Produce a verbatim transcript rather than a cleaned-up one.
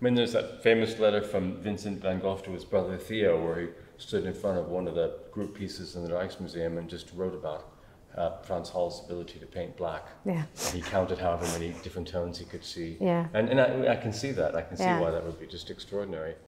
I mean, there's that famous letter from Vincent van Gogh to his brother Theo, where he stood in front of one of the group pieces in the Rijksmuseum and just wrote about uh, Frans Hals' ability to paint black. Yeah. And he counted however many different tones he could see. Yeah. And, and I, I can see that. I can see yeah. why that would be just extraordinary.